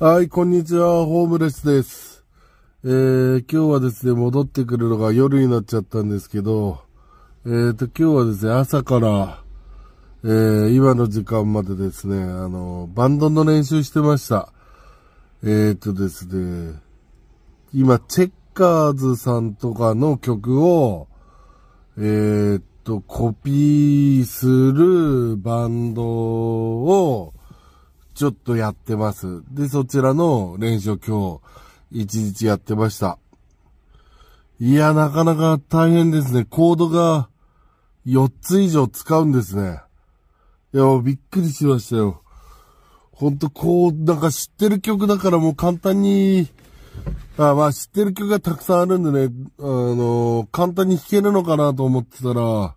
はい、こんにちは。ホームレスです。今日はですね、戻ってくるのが夜になっちゃったんですけど、今日はですね、朝から、今の時間までですね、バンドの練習してました。ですね、今、チェッカーズさんとかの曲を、コピーするバンドを、ちょっとやってます。で、そちらの練習を今日、一日やってました。いや、なかなか大変ですね。コードが4つ以上使うんですね。いや、びっくりしましたよ。ほんとなんか知ってる曲だからもう簡単に、まあ知ってる曲がたくさんあるんでね、簡単に弾けるのかなと思ってたら、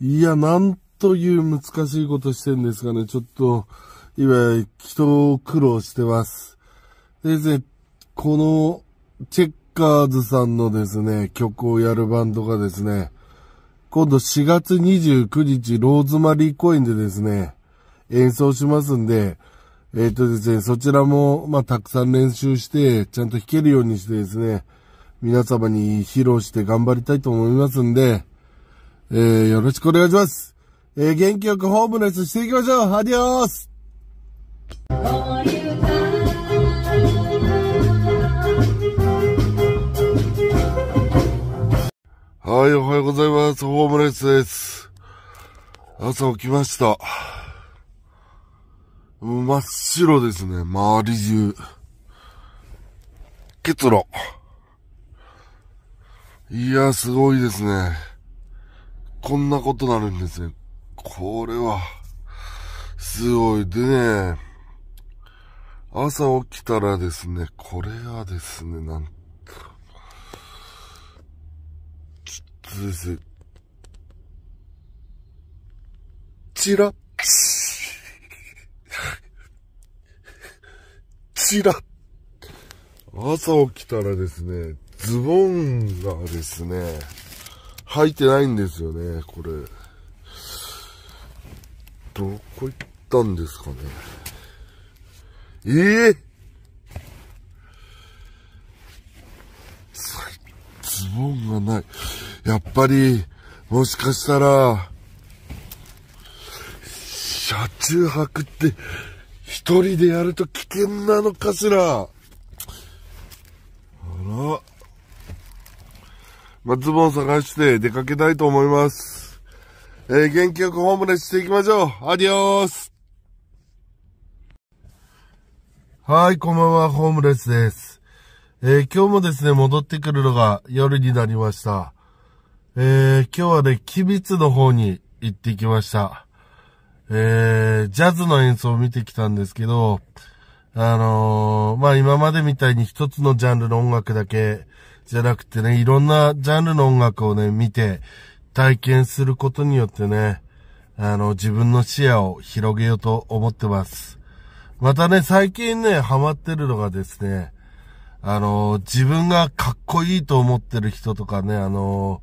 いや、なんという難しいことしてんですかね。ちょっと、今、苦労してます。で、この、チェッカーズさんのですね、曲をやるバンドがですね、今度4月29日、ローズマリー公園でですね、演奏しますんで、ですね、そちらも、たくさん練習して、ちゃんと弾けるようにしてですね、皆様に披露して頑張りたいと思いますんで、よろしくお願いします。元気よくホームレスしていきましょう。アディオース。はい、おはようございます。ホームレスです。朝起きました。真っ白ですね、周り中。結露。いや、すごいですね。こんなことなるんですね。これは、すごい。でね、朝起きたらですね、これはですね、なんと、ちょっとですね、チラッ朝起きたらですね、ズボンがですね、履いてないんですよね、これ。どこ行ったんですかね。ズボンがない。やっぱり、もしかしたら、車中泊って、一人でやると危険なのかしら。あら。ズボン探して出かけたいと思います。元気よくホームレスしていきましょう。アディオース。はい、こんばんは、ホームレスです。今日もですね、戻ってくるのが夜になりました。今日はね、吉備津の方に行ってきました。ジャズの演奏を見てきたんですけど、今までみたいに一つのジャンルの音楽だけじゃなくてね、いろんなジャンルの音楽をね、見て体験することによってね、自分の視野を広げようと思ってます。またね、最近ね、ハマってるのがですね、自分がかっこいいと思ってる人とかね、こ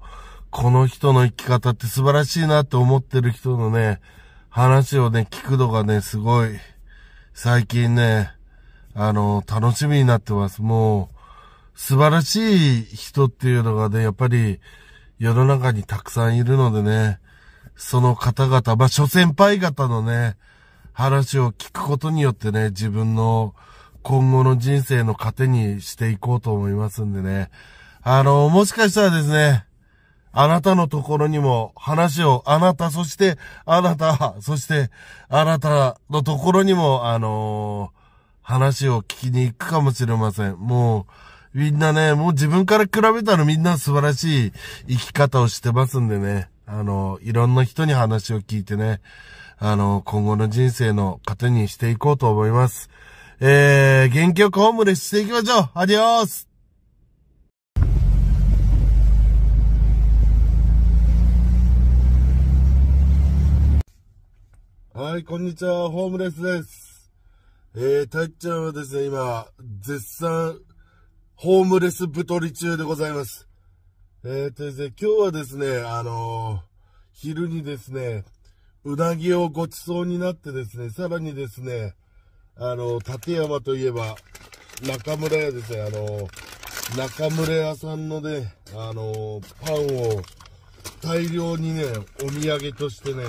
の人の生き方って素晴らしいなって思ってる人のね、話をね、聞くのがね、すごい、最近ね、楽しみになってます。もう、素晴らしい人っていうのがね、やっぱり、世の中にたくさんいるのでね、その方々、諸先輩方のね、話を聞くことによってね、自分の今後の人生の糧にしていこうと思いますんでね。もしかしたらですね、あなたのところにも話を、あなたのところにも、話を聞きに行くかもしれません。もう、みんなね、もう自分から比べたらみんな素晴らしい生き方をしてますんでね。いろんな人に話を聞いてね。今後の人生の糧にしていこうと思います。元気よくホームレスしていきましょう。アディオース。はい、こんにちは、ホームレスです。たいちゃんはですね、今、絶賛、ホームレス太り中でございます。ですね、今日はですね、昼にですね、うなぎをごちそうになってですね、さらにですね、館山といえば中村屋ですね。中村屋さんのね、パンを大量にね、お土産としてね、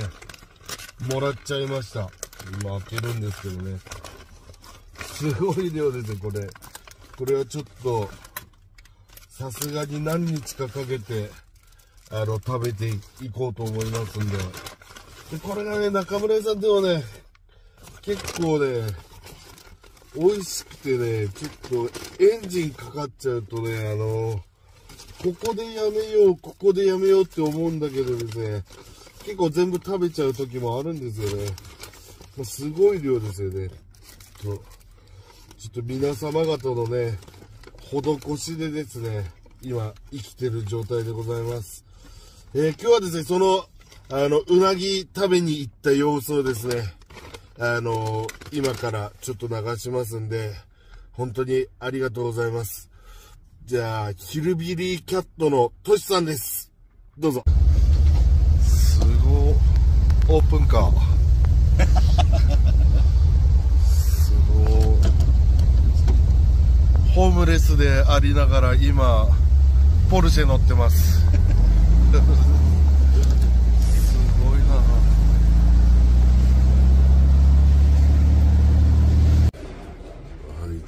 もらっちゃいました。今開けるんですけどね。すごい量ですね、これ。これはちょっと、さすがに何日かかけて、食べていこうと思いますんで。でこれがね、中村屋さんでもね、結構ね、美味しくてね、ちょっとエンジンかかっちゃうとね、ここでやめよう、ここでやめようって思うんだけどですね、結構全部食べちゃう時もあるんですよね。まあ、すごい量ですよね。ちょっと皆様方のね、施しでですね、今生きてる状態でございます。今日はですね、その、うなぎ食べに行った様子をですね、今からちょっと流しますんで、本当にありがとうございます。じゃあ、ヒルビリーキャットのトシさんです。どうぞ。すごい、オープンカー。すごい。ホームレスでありながら今、ポルシェ乗ってます。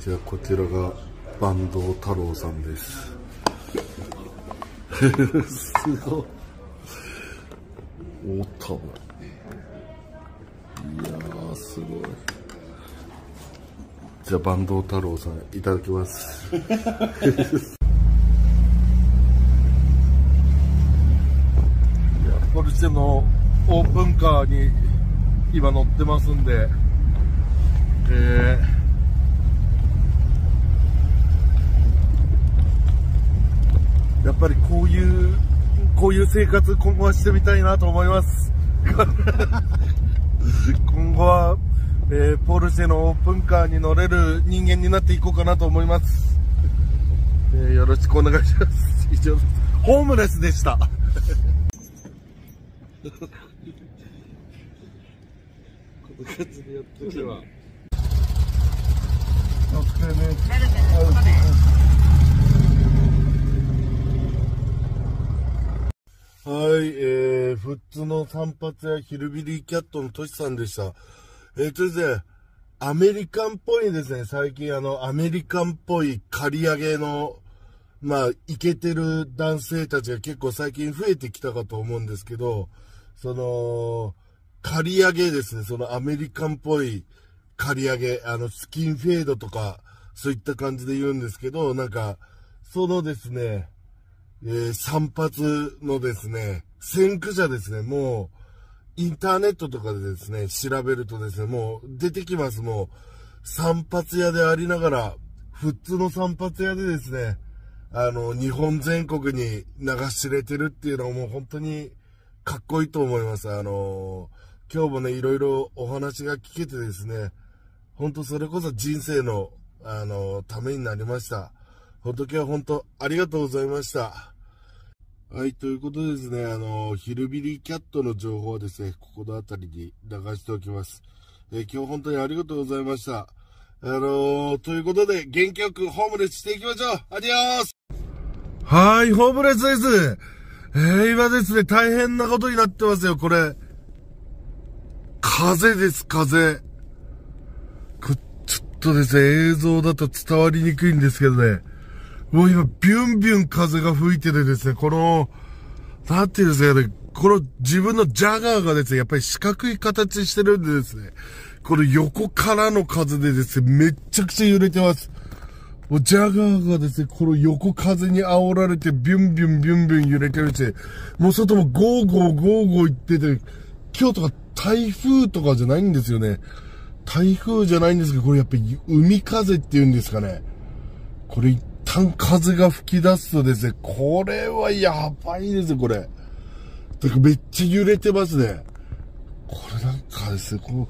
じゃあこちらが坂東太郎さんです。すごい。おったわ。いやーすごい。じゃあ坂東太郎さんいただきます。ポルシェのオープンカーに今乗ってますんで。やっぱりこういう生活今後はしてみたいなと思います。今後は、ポルシェのオープンカーに乗れる人間になっていこうかなと思います。よろしくお願いします。以上です。ホームレスでした。この感じでやっていけば。お疲れね。はい、富津の散髪屋ヒルビリーキャットのトシさんでした。ですね、アメリカンっぽいですね。最近アメリカンっぽい刈り上げの、まあ、イケてる男性たちが結構最近増えてきたかと思うんですけど、刈り上げですね。アメリカンっぽい刈り上げ、スキンフェードとか、そういった感じで言うんですけど、なんか、そのですね、散髪のですね、先駆者ですね、もう、インターネットとかでですね、調べるとですね、もう出てきます、もう、散髪屋でありながら、普通の散髪屋でですね、日本全国に流し入れてるっていうのはもう本当にかっこいいと思います。今日もね、いろいろお話が聞けてですね、本当それこそ人生の、ためになりました。仏は本当ありがとうございました。はい、ということでですね、ヒルビリーキャットの情報はですね、ここの辺りに流しておきます。今日本当にありがとうございました。ということで、元気よくホームレスしていきましょう。アディオース。はーい、ホームレスです。今ですね、大変なことになってますよ、これ。風です、風。ちょっとですね、映像だと伝わりにくいんですけどね。もう今、ビュンビュン風が吹いててですね、この、なんていうんですかね、この自分のジャガーがですね、やっぱり四角い形してるんでですね、この横からの風でですね、めっちゃくちゃ揺れてます。もうジャガーがですね、この横風に煽られて、ビュンビュンビュンビュン揺れてるし、もう外もゴーゴーゴーゴー言ってて、今日とか台風とかじゃないんですよね。台風じゃないんですけど、これやっぱり海風っていうんですかね。これ一旦風が吹き出すとですね、これはやばいですよ、これ。めっちゃ揺れてますね。これなんかですね、こ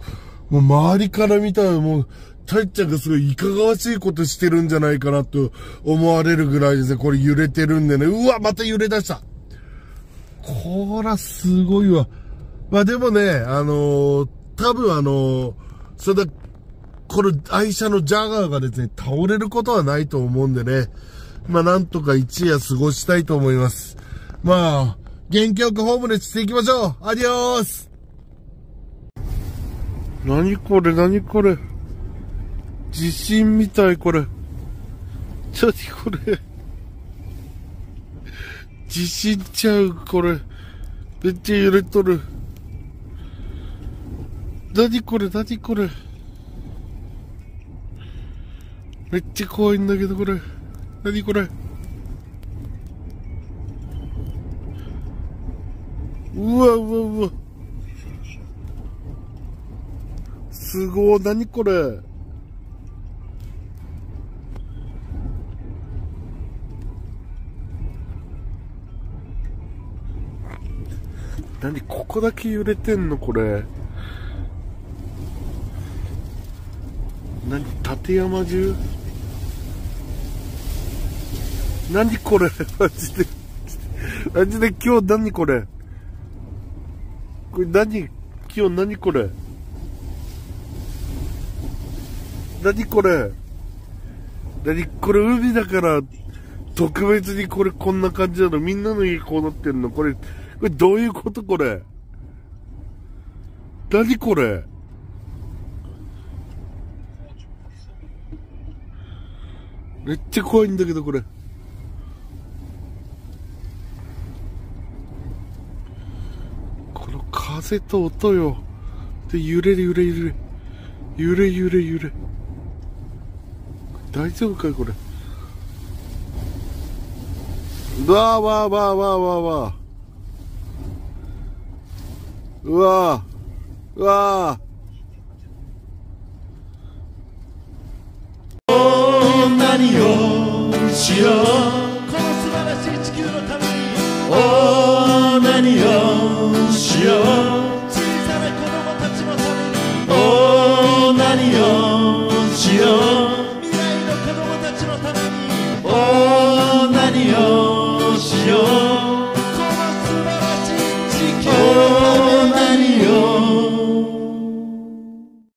う、もう周りから見たらもう、たいちゃんがすごいいかがわしいことしてるんじゃないかなと思われるぐらいですね、これ揺れてるんでね。うわ、また揺れ出した。こら、すごいわ。まあでもね、多分そんな、この愛車のジャガーがですね、倒れることはないと思うんでね。まあ、なんとか一夜過ごしたいと思います。まあ、元気よくホームレスしていきましょう。アディオース。何これ、何これ。地震みたい、これ。ちょっとこれ。地震ちゃう、これ。めっちゃ揺れとる。何これ、何これ。めっちゃ怖いんだけど、これ。何これ。うわうわうわ。すごい、何これ。何ここだけ揺れてんのこれ。何立山中。何これマジでマジで今日何これ。これ何今日何これ。何これ。何これ海だから特別にこれこんな感じなの。みんなの家こうなってんのこれ。これどういうことこれ。何これ。めっちゃ怖いんだけどこれ。この風と音よ。で揺れる揺れ揺れ揺れ揺れ揺れ。大丈夫かいこれ。わーわーわーわーわーわー。うわぁ、うわぁ。何をしよう。この素晴らしい地球のために。